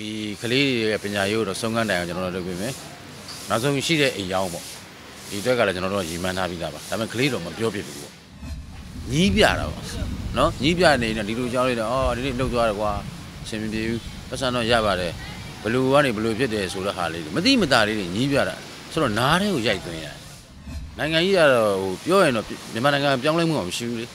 the Kali Pinayu or Songa National Rugby. Nazo Shida a Yamo. You took a general Jiman Habitaba. I'm a clear of your people. Nibia, no? Nibia, and little jolly, oh, didn't look to Aragua, same view, but I know Yabare. Blue one, blue Jedes, or Harley. Madame Dari, Nibia, so not a Jack. Nanga, you're in the Mananga, young Shuri.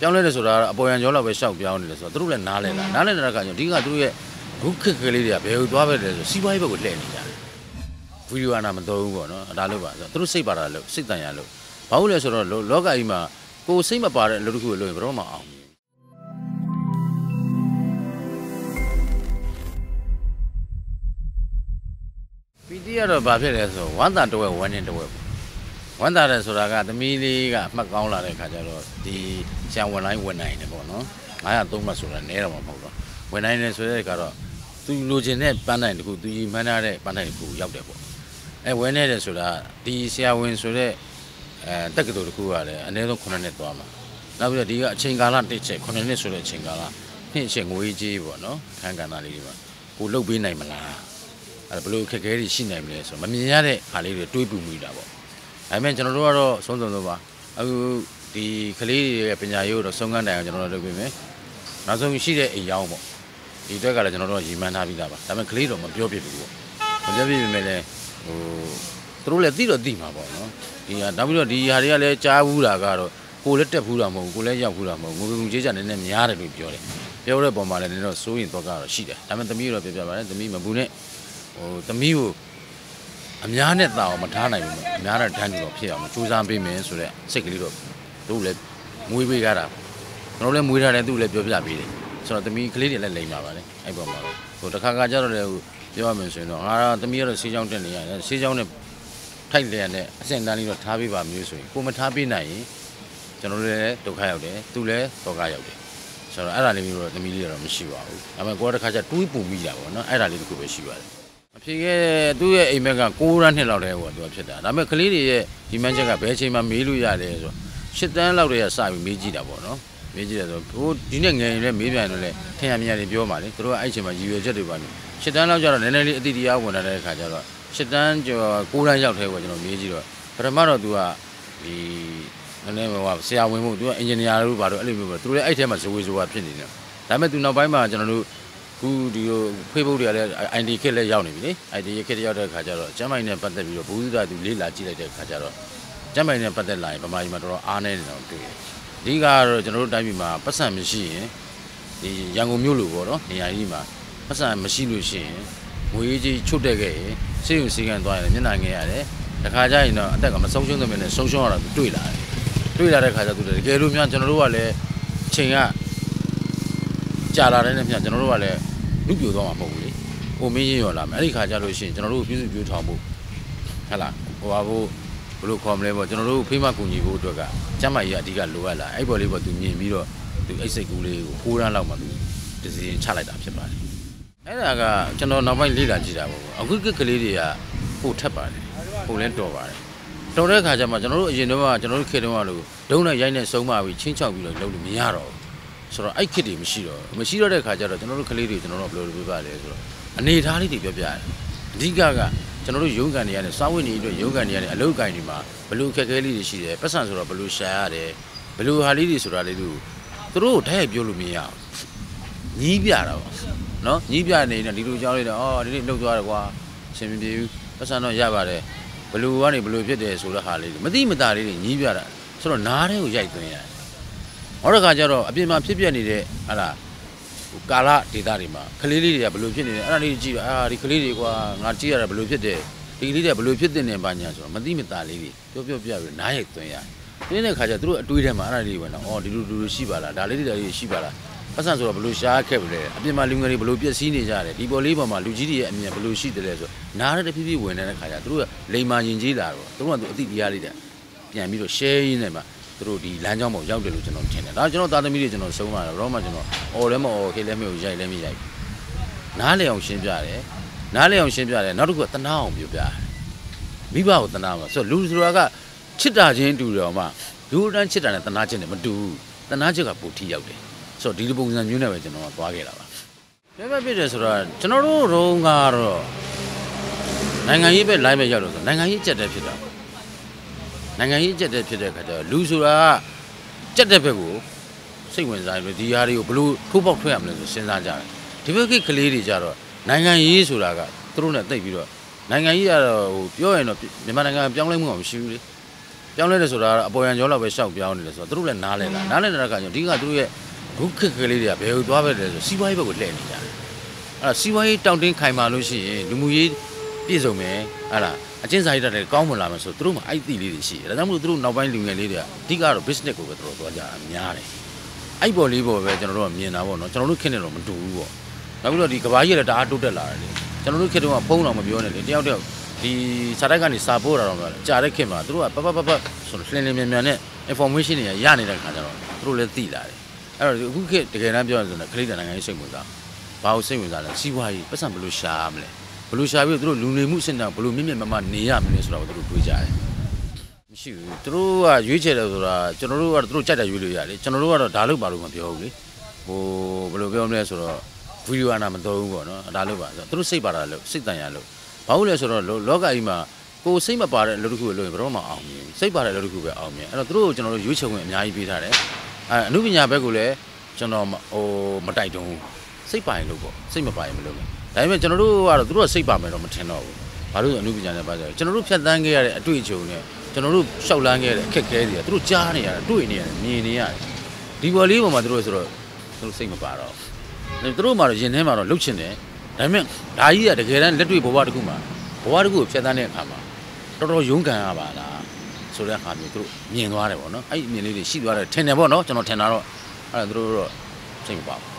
Young ladies are a boy and Yola was out beyond this, or through and Nala, Nala, Diga, do it. Cookily, Beau, Dover, see why we would let it. You and Amadogo, Dalova, through Sabara, Sitayalo, Paulus or Logaima, go same about Lugu, Roma. Pidia Baberes, one that do one in the web. One that is the Mili, Macaula, the Shawanai, when I never know. I had too much of a narrow motor. When I never got to Lugenet Panan, who do you manage Panan, who Yabdebo. And when it is the Shawin Sule, take it to the Kua, and they don't connect Bama. Now the Chingala teacher, connect Sule Chingala, Hinching Ouiji, no, Kangana Liva, who look be named. I blew Kakari, she named it, so Mammy, I live to be I mentioned Roro, Sondova, the Kali Pinayu or Songa National Rugby. Nazo Shida a Yamo. You took a general Jiman Habitaba. I'm a clear of your people. Through a deal of Dima, WD Hariale Chavula Garo, who let the Puramo, Gulaya Puramo, Mugujan and Yara Piore. They were bomb and so in Pogara Shida. I'm at the mirror of the Mima Bune or the Miu. I'm not a Matana, I'm not a tangible here. I'm choosing payments to take a little. Do let we got up. Problem with her and do let you be. So to me, clearly, let me know. I go. So the Kakajar, the Amens, you know, are the mirror, see down and see down tightly and send down your Tabiba music. Kumatabi Nai, General Tokayote, Tule, Tokayote. So I don't even know the media of Shiva. I'm a quarter Kaja, two Pumida, I don't even know Shiva. If you do a mega cool and hill out there, what you said. I'm a clearly, you mentioned a patch in my milu. Sit down out there, side with Mijida. Mijida, good, you didn't me and 10 years of your money through Ichima, you gentleman. Sit down out there and any DDR when I catch. Sit down to cool and out here with Mijida. But a matter to the name of Sia, we move to engineer through items with your opinion. I met to know by my general. Who do you people indicate Yauni? I dedicate the other Cajaro, Jamaica and Patavi, Buddha, Lila Chile Cajaro, Jamaica and Pateline, but my Madro Arne. Digar, General Davima, Passan Machine, the Yango Mulu, the Aima, Passan Machine Lucien, Uiji Chudege, Sing and Dwyer, Nanangale, the Cajaino, and the social domain and social or Tula. Tula Cajato, the Gerumian General Chinga. General Valley, look you don't move it. Oh, me or America, General Beautiful Hala, Oavo, Lucom Level, General Pima Kunigo Doga, Jamaya Diga Luella, I believe what to me, Miro, to execute, poor and lama, this is in Chalada. And I got General Navai Lila Jidabo, a good Kalidia, who tapped, who lent over. Don't recognize General Genova, General Kedamalu, don't I Yana Soma, we change out with Miaro. So I kid him, Shiro. Machiro de Cajaro, General Kaliri, General Blue Valley, and need Hardy Babia. Digaga, General Yungani and Sawini, Yungani, and Luganima, Blue Kakali, the Passans or Blue Shade, Blue Halidis or Alidu. Through Tab Yulumia Nibia, no? Nibia and Lidu Jolly, oh, didn't look to Aragua, same view, Passano Yavare, Blue one, Blue Jedes or Harley, Madimadari, Nibia, so Nari Jaconia. Oragajaro, Abima Pibiani, Ala, Gala, Tidarima, Kalilia, Blue Pini, Anarigi, Aricoliqua, Nartia, Blue Pide, Lilia, Blue Pidin, Banyas, Madimita, Lili, Topia, Nayatoya. Then Kaja drew a Tuidam, Anarivan, or the Lulu Shibala, Dalida Shibala, Passans of Blue Shakable, Abima Lingari, Blue Piacini, Libo Libama, Lugidi, and Blue Sheet, Nara the Pibi, when Kaja drew a Lema in Gila, the one to the Yalida, Yamido Shayinema. Through the Lanjamo, young delusional tenant. I don't know the religion of Soma, Roma, or Lemo, Kilemo, Jay Lemia. Naleon Shimjare, Naleon Shimjare, not good the now, you die. Be out the now, so lose Raga, Chitajin to Roma. You don't sit at the Najan, but do the Naja put tea out. So Dilibus and Universe, you know, Bagela. 내가 비례스라 저노로 롱가로 내가 입에 라임에 열어서 내가 이 째대 피다 내가 이 째대 피다 가자 루즈라 째대 빼고 생원자로 이 아래요 블루 투박 투야면서 신사자 디베기 클리리 자로 내가 이 수라가 들어오네 떼 비로 내가 이 아로 뼈에는 내가 내가 변경을 못 쉬우리 변경을 해서라 아보양 열라고 싹 변경을 해서 들어오래 나래라 나래라 가지고 네가 들어오에 국회의원이야 배우 도와버려서 시바이 보고 내니까 아 시바이 땅든 가이마로시 누무이 비소매 알아 아진사이라를 까물라면서 들어오면 아이들이 있지 그다음으로 들어오면 나와인 능력이야 네가로 비즈니스 거고 들어와 아니야 아이벌이 보면 저러로 믿나 보노 저러로 캐내로 못 두고 나고로 이 가바이를 다 뜯어라 저러로 캐도가 폰으로 못 묘네 떼어 이 사라간이 사보라로 자르케마 들어와 빠빠빠빠 슬레네면면에 인포메이션이 야내다 가자로 들어올 때다 Every good to get up your clean and I say with that. Bow say with that, see why, but some blue shamble. Blue shabby through Luni Musin, Blue Mimma, Nia, Minister of the Puja. She threw a Yuja, General or through Chata Yulia, General or Daluba, Mapiogi, or Blogones or Fuyuana, Daluba, through Sabara, Sitayalo. Paulas or Logaima, go same about Lugu, Roma army, Sabara Lugu army, and a true General Yucha when I beat her. I knew my begule, John or Mataido. Say by Lugo, say by Lugo. I met General or through a sea bomber of Mateno. I do a new General. General Sangaria, two junior. General Shaulangaria, Kakaria, through Jania, two in here, Nia. Divolivo Madrosro, through Singaparo. The true margin him or Lucine. I meant I hear the Geran let me Bovarguma. Bovargu, Chadane Hama. Toro Yunga Havana. So that I'm through. I mean, she was a tenor, no, tenor, and through same about.